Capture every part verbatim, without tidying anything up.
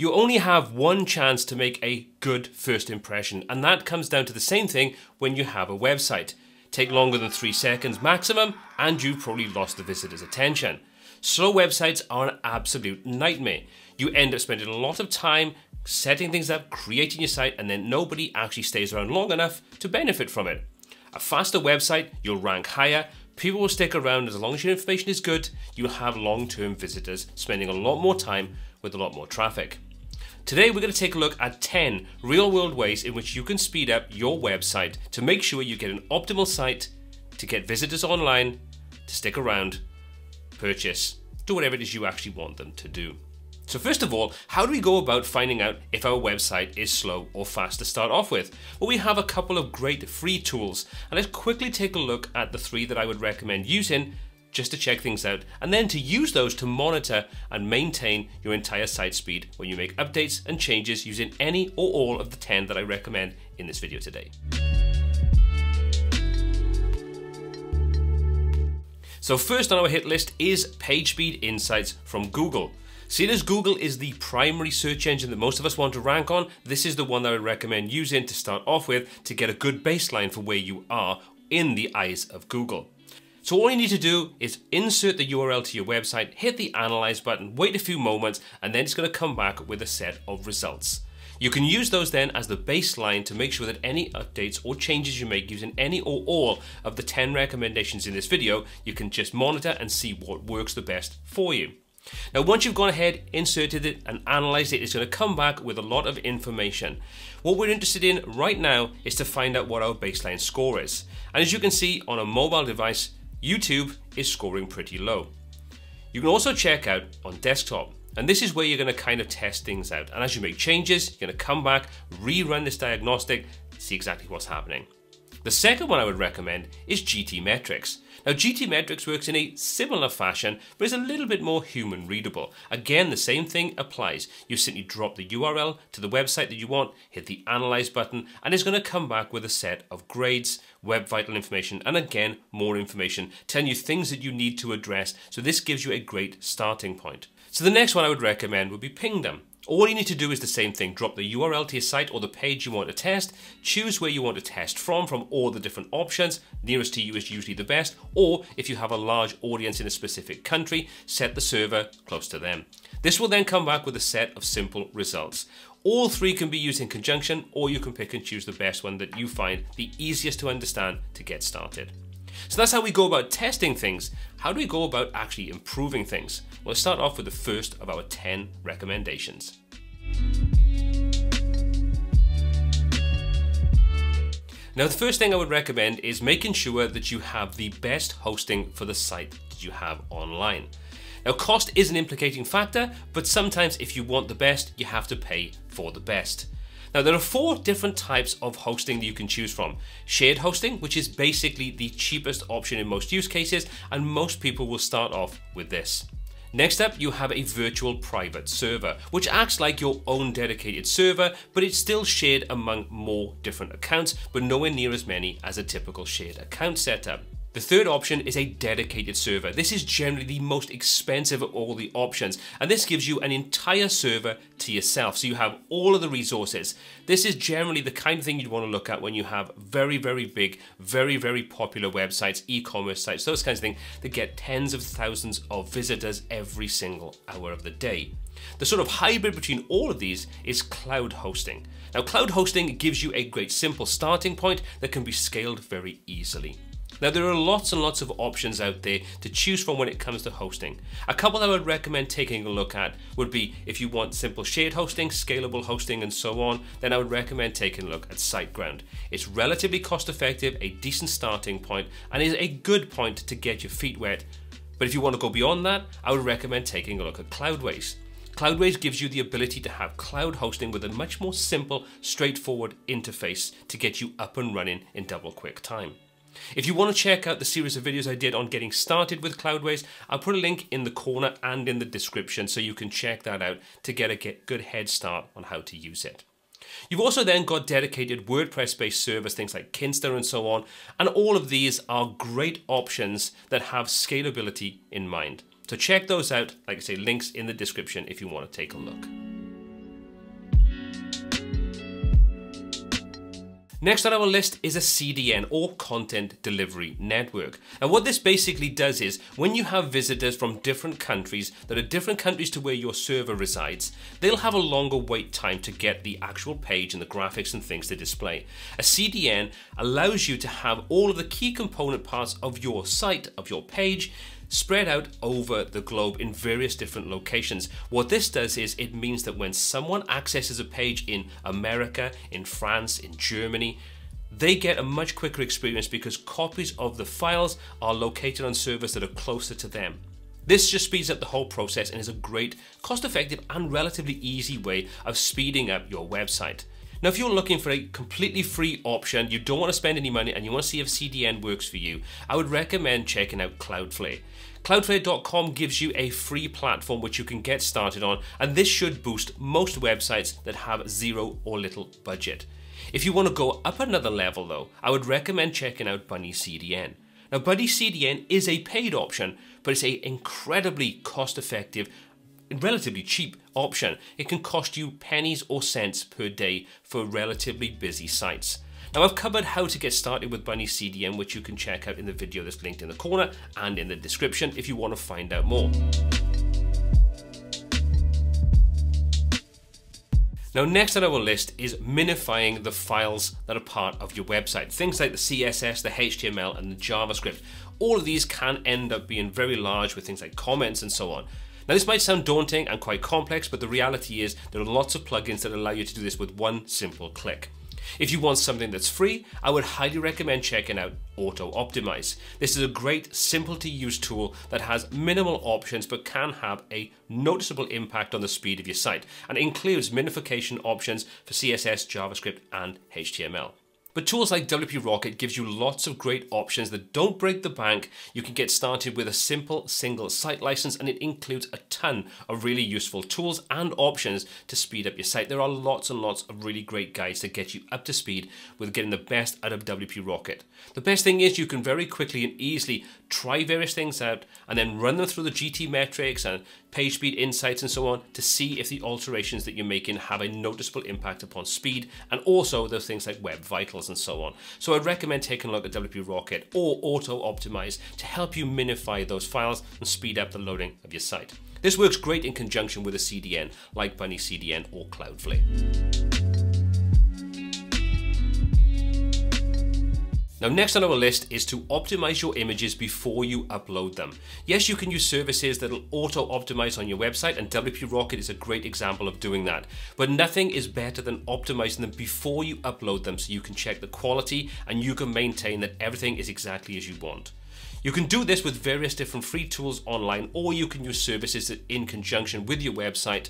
you only have one chance to make a good first impression, and that comes down to the same thing when you have a website. Take longer than three seconds maximum, and you've probably lost the visitor's attention. Slow websites are an absolute nightmare. You end up spending a lot of time setting things up, creating your site, and then nobody actually stays around long enough to benefit from it. A faster website, you'll rank higher, people will stick around as long as your information is good, you'll have long-term visitors spending a lot more time with a lot more traffic. Today we're going to take a look at ten real-world ways in which you can speed up your website to make sure you get an optimal site to get visitors online, to stick around, purchase, do whatever it is you actually want them to do. So first of all, how do we go about finding out if our website is slow or fast to start off with? Well, we have a couple of great free tools, and let's quickly take a look at the three that I would recommend using just to check things out, and then to use those to monitor and maintain your entire site speed when you make updates and changes using any or all of the ten that I recommend in this video today. So first on our hit list is PageSpeed Insights from Google. Seeing as Google is the primary search engine that most of us want to rank on, this is the one that I recommend using to start off with to get a good baseline for where you are in the eyes of Google. So all you need to do is insert the U R L to your website, hit the Analyze button, wait a few moments, and then it's going to come back with a set of results. You can use those then as the baseline to make sure that any updates or changes you make using any or all of the ten recommendations in this video, you can just monitor and see what works the best for you. Now, once you've gone ahead, inserted it and analyzed it, it's going to come back with a lot of information. What we're interested in right now is to find out what our baseline score is. And as you can see on a mobile device, YouTube is scoring pretty low. You can also check out on desktop. And this is where you're going to kind of test things out. And as you make changes, you're going to come back, rerun this diagnostic, see exactly what's happening. The second one I would recommend is GTmetrix. Now, GTmetrix works in a similar fashion, but is a little bit more human readable. Again, the same thing applies. You simply drop the U R L to the website that you want, hit the Analyze button, and it's going to come back with a set of grades, web vital information, and again, more information, telling you things that you need to address. So this gives you a great starting point. So the next one I would recommend would be Pingdom. All you need to do is the same thing, drop the U R L to your site or the page you want to test, choose where you want to test from, from all the different options, nearest to you is usually the best, or if you have a large audience in a specific country, set the server close to them. This will then come back with a set of simple results. All three can be used in conjunction, or you can pick and choose the best one that you find the easiest to understand to get started. So that's how we go about testing things. How do we go about actually improving things? Well, let's start off with the first of our ten recommendations. Now, the first thing I would recommend is making sure that you have the best hosting for the site that you have online. Now, cost is an implicating factor, but sometimes if you want the best, you have to pay for the best. Now, there are four different types of hosting that you can choose from. Shared hosting, which is basically the cheapest option in most use cases, and most people will start off with this. Next up, you have a virtual private server, which acts like your own dedicated server, but it's still shared among more different accounts, but nowhere near as many as a typical shared account setup. The third option is a dedicated server. This is generally the most expensive of all the options, and this gives you an entire server to yourself, so you have all of the resources. This is generally the kind of thing you'd want to look at when you have very, very big, very, very popular websites, e-commerce sites, those kinds of things that get tens of thousands of visitors every single hour of the day. The sort of hybrid between all of these is cloud hosting. Now, cloud hosting gives you a great simple starting point that can be scaled very easily. Now, there are lots and lots of options out there to choose from when it comes to hosting. A couple I would recommend taking a look at would be if you want simple shared hosting, scalable hosting, and so on, then I would recommend taking a look at SiteGround. It's relatively cost effective, a decent starting point, and is a good point to get your feet wet. But if you want to go beyond that, I would recommend taking a look at Cloudways. Cloudways gives you the ability to have cloud hosting with a much more simple, straightforward interface to get you up and running in double quick time. If you want to check out the series of videos I did on getting started with Cloudways, I'll put a link in the corner and in the description so you can check that out to get a good head start on how to use it. You've also then got dedicated WordPress-based servers, things like Kinsta and so on, and all of these are great options that have scalability in mind. So check those out, like I say, links in the description if you want to take a look. Next on our list is a C D N, or Content Delivery Network. And what this basically does is, when you have visitors from different countries that are different countries to where your server resides, they'll have a longer wait time to get the actual page and the graphics and things to display. A C D N allows you to have all of the key component parts of your site, of your page, spread out over the globe in various different locations. What this does is it means that when someone accesses a page in America, in France, in Germany, they get a much quicker experience because copies of the files are located on servers that are closer to them. This just speeds up the whole process and is a great, cost-effective and relatively easy way of speeding up your website. Now, if you're looking for a completely free option, you don't want to spend any money and you want to see if C D N works for you, I would recommend checking out Cloudflare. Cloudflare dot com gives you a free platform which you can get started on, and this should boost most websites that have zero or little budget. If you want to go up another level though, I would recommend checking out Bunny C D N. Now, Bunny C D N is a paid option, but it's an incredibly cost-effective, relatively cheap option. It can cost you pennies or cents per day for relatively busy sites. Now, I've covered how to get started with Bunny C D N, which you can check out in the video that's linked in the corner and in the description if you want to find out more. Now, next on our list is minifying the files that are part of your website. Things like the C S S, the H T M L, and the JavaScript. All of these can end up being very large with things like comments and so on. Now, this might sound daunting and quite complex, but the reality is there are lots of plugins that allow you to do this with one simple click. If you want something that's free, I would highly recommend checking out Autoptimize. This is a great, simple to use tool that has minimal options but can have a noticeable impact on the speed of your site, and includes minification options for C S S, JavaScript and H T M L. But tools like W P Rocket gives you lots of great options that don't break the bank. You can get started with a simple single site license, and it includes a ton of really useful tools and options to speed up your site. There are lots and lots of really great guides to get you up to speed with getting the best out of W P Rocket. The best thing is you can very quickly and easily try various things out and then run them through the GTmetrix and PageSpeed Insights and so on to see if the alterations that you're making have a noticeable impact upon speed, and also those things like Web Vitals and so on. So I'd recommend taking a look at W P Rocket or Auto Optimize to help you minify those files and speed up the loading of your site. This works great in conjunction with a C D N like Bunny C D N or Cloudflare. Now, next on our list is to optimize your images before you upload them. Yes, you can use services that'll auto-optimize on your website, and W P Rocket is a great example of doing that. But nothing is better than optimizing them before you upload them so you can check the quality and you can maintain that everything is exactly as you want. You can do this with various different free tools online, or you can use services that in conjunction with your website,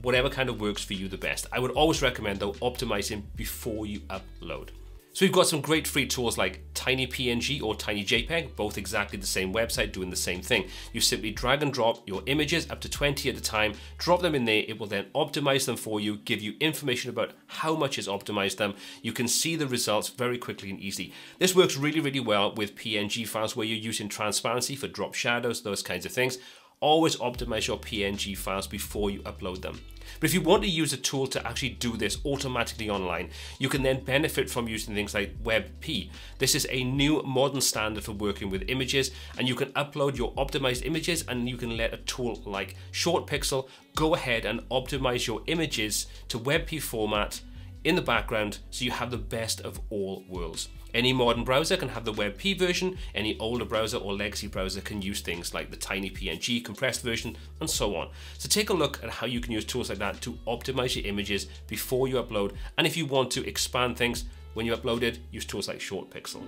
whatever kind of works for you the best. I would always recommend though optimizing before you upload. So we've got some great free tools like TinyPNG or TinyJPEG, both exactly the same website doing the same thing. You simply drag and drop your images up to twenty at a time, drop them in there, it will then optimize them for you, give you information about how much is optimized them. You can see the results very quickly and easily. This works really, really well with P N G files where you're using transparency for drop shadows, those kinds of things. Always optimize your P N G files before you upload them. But if you want to use a tool to actually do this automatically online, you can then benefit from using things like WebP. This is a new modern standard for working with images, and you can upload your optimized images and you can let a tool like ShortPixel go ahead and optimize your images to WebP format in the background so you have the best of all worlds. Any modern browser can have the WebP version, any older browser or legacy browser can use things like the TinyPNG compressed version and so on. So take a look at how you can use tools like that to optimize your images before you upload, and if you want to expand things when you upload it, use tools like ShortPixel.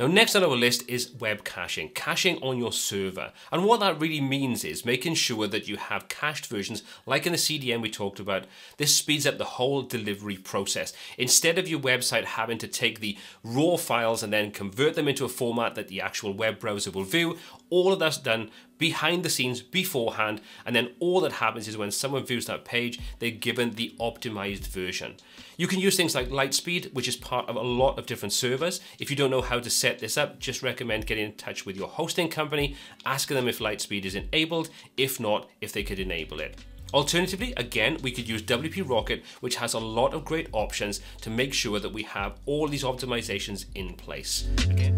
Now, next on our list is web caching, caching on your server. And what that really means is making sure that you have cached versions, like in the C D N we talked about. This speeds up the whole delivery process. Instead of your website having to take the raw files and then convert them into a format that the actual web browser will view, all of that's done behind the scenes beforehand, and then all that happens is when someone views that page, they're given the optimized version. You can use things like Lightspeed, which is part of a lot of different servers. If you don't know how to set this up, just recommend getting in touch with your hosting company, asking them if Lightspeed is enabled, if not, if they could enable it. Alternatively, again, we could use W P Rocket, which has a lot of great options to make sure that we have all these optimizations in place. Again.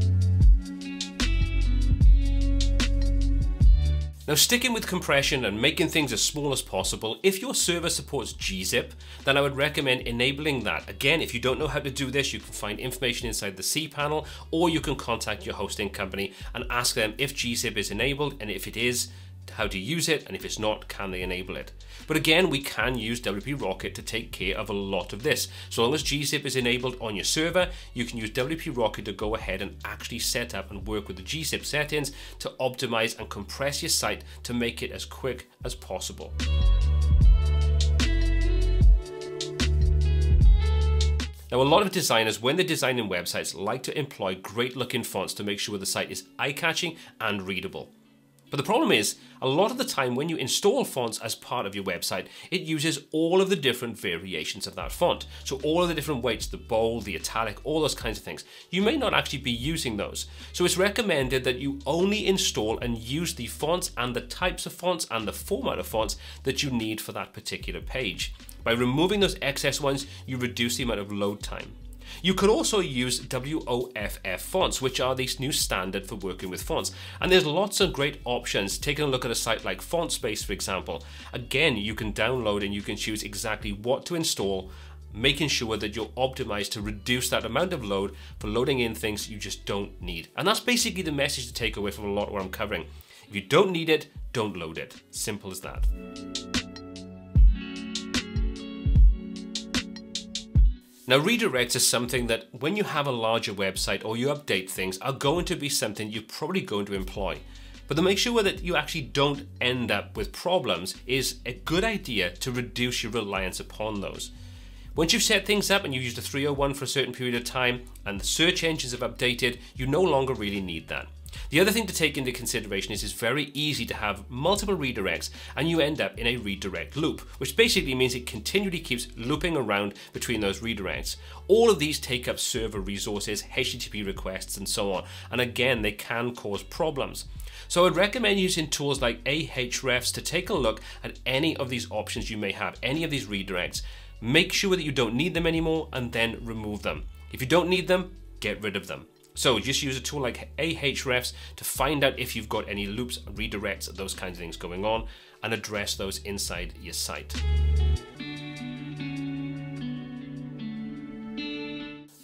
Now, sticking with compression and making things as small as possible, if your server supports G zip, then I would recommend enabling that. Again, if you don't know how to do this, you can find information inside the cPanel, or you can contact your hosting company and ask them if G zip is enabled, and if it is, how to use it, and if it's not, can they enable it? But again, we can use W P Rocket to take care of a lot of this. So long as G zip is enabled on your server, you can use W P Rocket to go ahead and actually set up and work with the G zip settings to optimize and compress your site to make it as quick as possible. Now, a lot of designers, when they're designing websites, like to employ great looking fonts to make sure the site is eye-catching and readable. But the problem is, a lot of the time when you install fonts as part of your website, it uses all of the different variations of that font. So all of the different weights, the bold, the italic, all those kinds of things. You may not actually be using those. So it's recommended that you only install and use the fonts and the types of fonts and the format of fonts that you need for that particular page. By removing those excess ones, you reduce the amount of load time. You could also use W O F F fonts, which are these new standard for working with fonts. And there's lots of great options. Taking a look at a site like FontSpace, for example. Again, you can download and you can choose exactly what to install, making sure that you're optimized to reduce that amount of load for loading in things you just don't need. And that's basically the message to take away from a lot of what I'm covering. If you don't need it, don't load it. Simple as that. Now, redirects is something that when you have a larger website or you update things are going to be something you're probably going to employ. But to make sure that you actually don't end up with problems is a good idea to reduce your reliance upon those. Once you've set things up and you've used a three oh one for a certain period of time and the search engines have updated, you no longer really need that. The other thing to take into consideration is it's very easy to have multiple redirects and you end up in a redirect loop, which basically means it continually keeps looping around between those redirects. All of these take up server resources, H T T P requests, and so on. And again, they can cause problems. So I would recommend using tools like Ahrefs to take a look at any of these options you may have, any of these redirects. Make sure that you don't need them anymore and then remove them. If you don't need them, get rid of them. So just use a tool like Ahrefs to find out if you've got any loops, redirects, those kinds of things going on, and address those inside your site.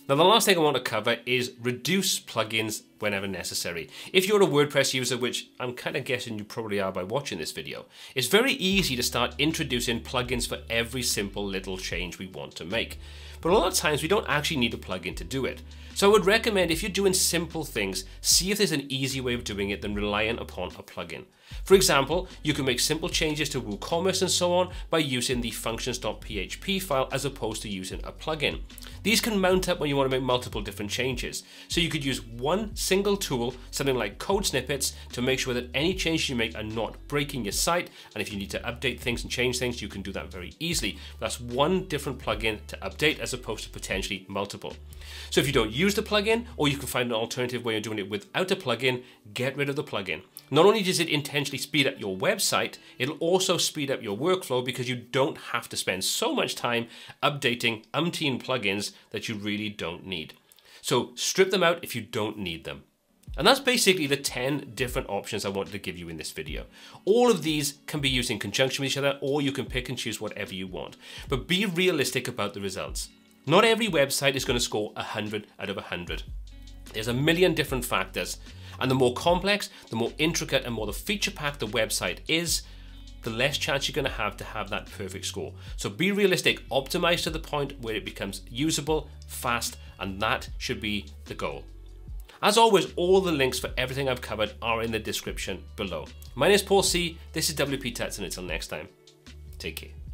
Now, the last thing I want to cover is reduce plugins whenever necessary. If you're a WordPress user, which I'm kind of guessing you probably are by watching this video, it's very easy to start introducing plugins for every simple little change we want to make. But a lot of times we don't actually need a plugin to do it. So I would recommend if you're doing simple things, see if there's an easy way of doing it than relying upon a plugin. For example, you can make simple changes to WooCommerce and so on by using the functions dot P H P file as opposed to using a plugin. These can mount up when you want to make multiple different changes. So you could use one single tool, something like Code Snippets, to make sure that any changes you make are not breaking your site. And if you need to update things and change things, you can do that very easily. That's one different plugin to update as opposed to potentially multiple. So if you don't use the plugin, or you can find an alternative way of doing it without a plugin, get rid of the plugin. Not only does it intentionally speed up your website, it'll also speed up your workflow because you don't have to spend so much time updating umpteen plugins that you really don't need. So strip them out if you don't need them. And that's basically the ten different options I wanted to give you in this video. All of these can be used in conjunction with each other, or you can pick and choose whatever you want. But be realistic about the results. Not every website is going to score one hundred out of one hundred. There's a million different factors. And the more complex, the more intricate, and more the feature-packed the website is, the less chance you're going to have to have that perfect score. So be realistic, optimize to the point where it becomes usable, fast, and that should be the goal. As always, all the links for everything I've covered are in the description below. My name is Paul C, this is W P Tuts, and until next time, take care.